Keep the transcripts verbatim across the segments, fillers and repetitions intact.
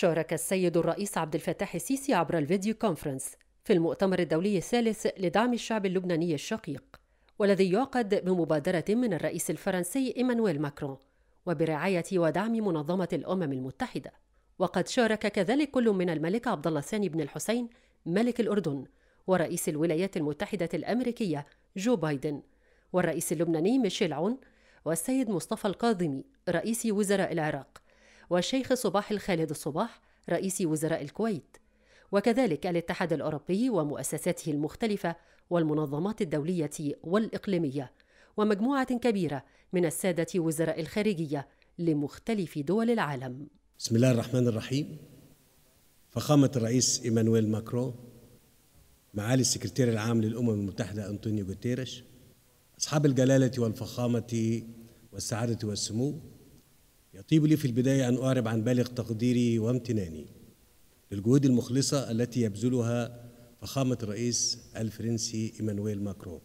شارك السيد الرئيس عبد الفتاح السيسي عبر الفيديو كونفرنس في المؤتمر الدولي الثالث لدعم الشعب اللبناني الشقيق، والذي يعقد بمبادرة من الرئيس الفرنسي ايمانويل ماكرون وبرعاية ودعم منظمة الأمم المتحدة. وقد شارك كذلك كل من الملك عبدالله الثاني بن الحسين ملك الأردن ورئيس الولايات المتحدة الأمريكية جو بايدن والرئيس اللبناني ميشيل عون والسيد مصطفى القاضمي رئيس وزراء العراق والشيخ صباح الخالد الصباح رئيس وزراء الكويت، وكذلك الاتحاد الأوروبي ومؤسساته المختلفة والمنظمات الدولية والإقليمية ومجموعة كبيرة من السادة وزراء الخارجية لمختلف دول العالم. بسم الله الرحمن الرحيم. فخامة الرئيس ايمانويل ماكرون، معالي السكرتير العام للأمم المتحدة انطونيو غوتيريش، أصحاب الجلالة والفخامة والسعادة والسمو، يطيب لي في البداية أن أعرب عن بالغ تقديري وامتناني للجهود المخلصة التي يبذلها فخامة الرئيس الفرنسي ايمانويل ماكرون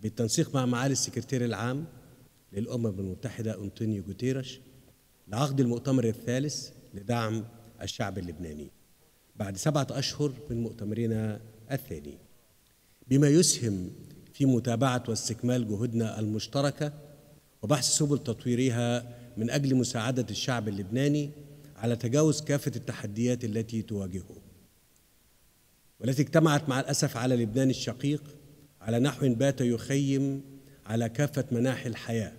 بالتنسيق مع معالي السكرتير العام للأمم المتحدة انطونيو غوتيريش لعقد المؤتمر الثالث لدعم الشعب اللبناني بعد سبعة أشهر من مؤتمرنا الثاني، بما يسهم في متابعة واستكمال جهودنا المشتركة وبحث سبل تطويرها من أجل مساعدة الشعب اللبناني على تجاوز كافة التحديات التي تواجهه، والتي اجتمعت مع الأسف على لبنان الشقيق على نحو بات يخيم على كافة مناحي الحياة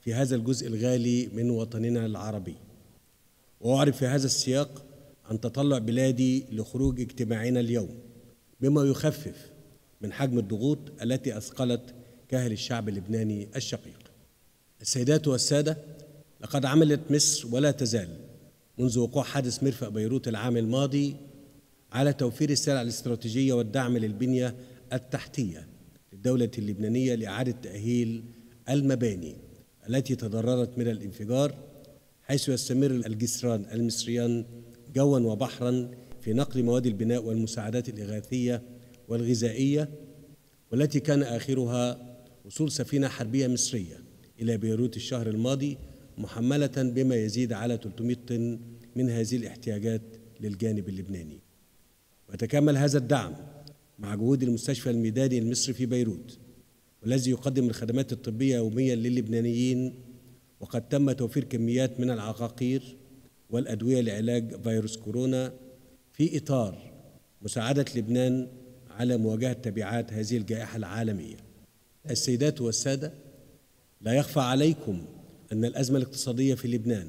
في هذا الجزء الغالي من وطننا العربي. وأعرف في هذا السياق عن تطلع بلادي لخروج اجتماعنا اليوم بما يخفف من حجم الضغوط التي أثقلت كاهل الشعب اللبناني الشقيق. السيدات والسادة، لقد عملت مصر ولا تزال منذ وقوع حادث مرفأ بيروت العام الماضي على توفير السلع الاستراتيجية والدعم للبنية التحتية للدولة اللبنانية لإعادة تأهيل المباني التي تضررت من الانفجار، حيث يستمر الجسران المصريان جواً وبحراً في نقل مواد البناء والمساعدات الإغاثية والغذائية، والتي كان آخرها وصول سفينة حربية مصرية إلى بيروت الشهر الماضي محملة بما يزيد على ثلاثمائة طن من هذه الاحتياجات للجانب اللبناني. ويتكامل هذا الدعم مع جهود المستشفى الميداني المصري في بيروت، والذي يقدم الخدمات الطبية يومياً للبنانيين، وقد تم توفير كميات من العقاقير والأدوية لعلاج فيروس كورونا في إطار مساعدة لبنان على مواجهة تبعات هذه الجائحة العالمية. السيدات والسادة، لا يخفى عليكم أن الأزمة الاقتصادية في لبنان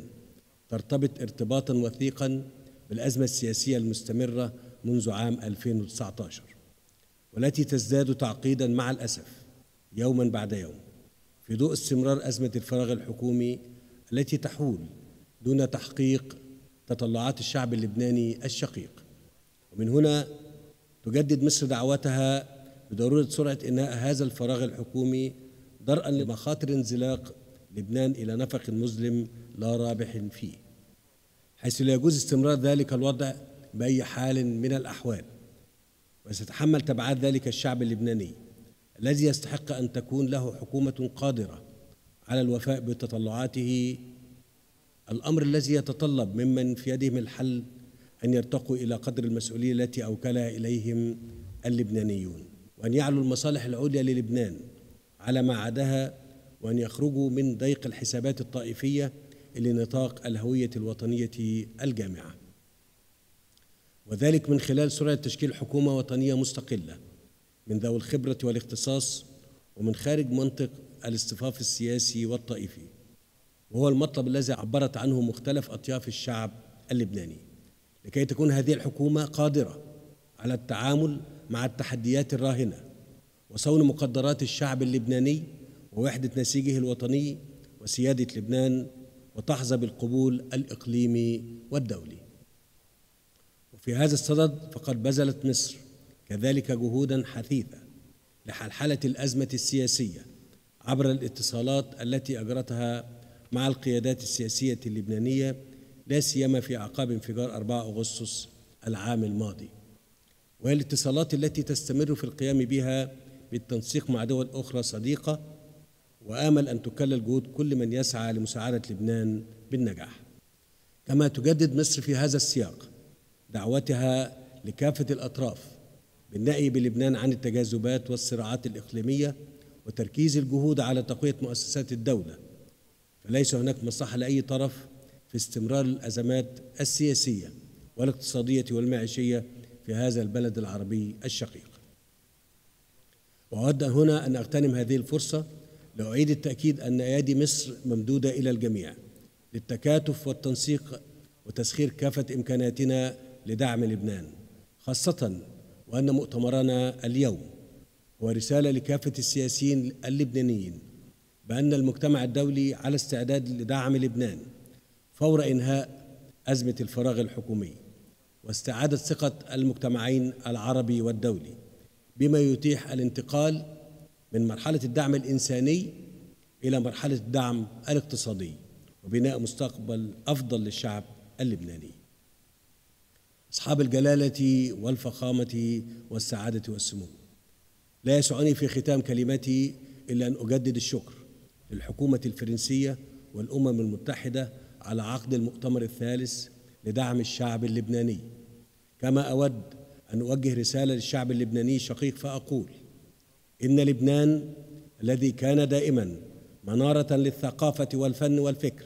ترتبط ارتباطاً وثيقاً بالأزمة السياسية المستمرة منذ عام ألفين وتسعة عشر، والتي تزداد تعقيداً مع الأسف يوماً بعد يوم في ضوء استمرار أزمة الفراغ الحكومي التي تحول دون تحقيق تطلعات الشعب اللبناني الشقيق. ومن هنا تجدد مصر دعوتها بضرورة سرعة إنهاء هذا الفراغ الحكومي درءاً لمخاطر انزلاق لبنان إلى نفق مظلم لا رابح فيه، حيث لا يجوز استمرار ذلك الوضع بأي حال من الأحوال، وسيتحمل تبعات ذلك الشعب اللبناني الذي يستحق أن تكون له حكومة قادرة على الوفاء بتطلعاته، الأمر الذي يتطلب ممن في يدهم الحل أن يرتقوا إلى قدر المسؤولية التي أوكلها إليهم اللبنانيون، وأن يعلوا المصالح العليا للبنان على ما عداها، وأن يخرجوا من ضيق الحسابات الطائفية إلى نطاق الهوية الوطنية الجامعة، وذلك من خلال سرعة تشكيل حكومة وطنية مستقلة من ذوي الخبرة والاختصاص ومن خارج منطق الاصطفاف السياسي والطائفي، وهو المطلب الذي عبرت عنه مختلف أطياف الشعب اللبناني، لكي تكون هذه الحكومة قادرة على التعامل مع التحديات الراهنة وصون مقدرات الشعب اللبناني ووحدة نسيجه الوطني وسيادة لبنان، وتحظى بالقبول الإقليمي والدولي. وفي هذا الصدد فقد بذلت مصر كذلك جهوداً حثيثة لحلحلة الأزمة السياسية عبر الاتصالات التي أجرتها مع القيادات السياسية اللبنانية، لا سيما في أعقاب انفجار أربعة أغسطس العام الماضي، وهي الاتصالات التي تستمر في القيام بها بالتنسيق مع دول أخرى صديقة، وآمل أن تكلل جهود كل من يسعى لمساعدة لبنان بالنجاح. كما تجدد مصر في هذا السياق دعوتها لكافة الأطراف بالنأي بلبنان عن التجاذبات والصراعات الإقليمية وتركيز الجهود على تقوية مؤسسات الدولة، فليس هناك مصلحة لأي طرف في استمرار الأزمات السياسية والاقتصادية والمعيشية في هذا البلد العربي الشقيق. وأود هنا أن أغتنم هذه الفرصة لأعيد التأكيد أن أيادي مصر ممدودة إلى الجميع للتكاتف والتنسيق وتسخير كافة إمكاناتنا لدعم لبنان، خاصة وأن مؤتمرنا اليوم هو رسالة لكافة السياسيين اللبنانيين بأن المجتمع الدولي على استعداد لدعم لبنان فور إنهاء أزمة الفراغ الحكومي واستعادة ثقة المجتمعين العربي والدولي، بما يتيح الانتقال من مرحلة الدعم الإنساني إلى مرحلة الدعم الاقتصادي وبناء مستقبل أفضل للشعب اللبناني. أصحاب الجلالة والفخامة والسعادة والسمو، لا يسعني في ختام كلمتي إلا أن أجدد الشكر للحكومة الفرنسية والأمم المتحدة على عقد المؤتمر الثالث لدعم الشعب اللبناني. كما أود أن أوجه رسالة للشعب اللبناني الشقيق فأقول إن لبنان الذي كان دائما منارة للثقافة والفن والفكر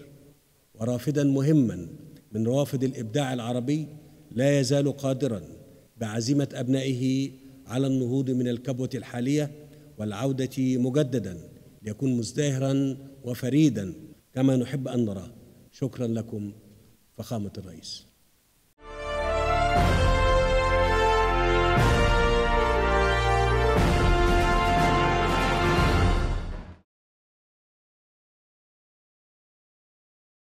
ورافدا مهما من روافد الإبداع العربي لا يزال قادرا بعزيمة أبنائه على النهوض من الكبوة الحالية والعودة مجددا ليكون مزدهرا وفريدا كما نحب أن نراه. شكرا لكم فخامة الرئيس.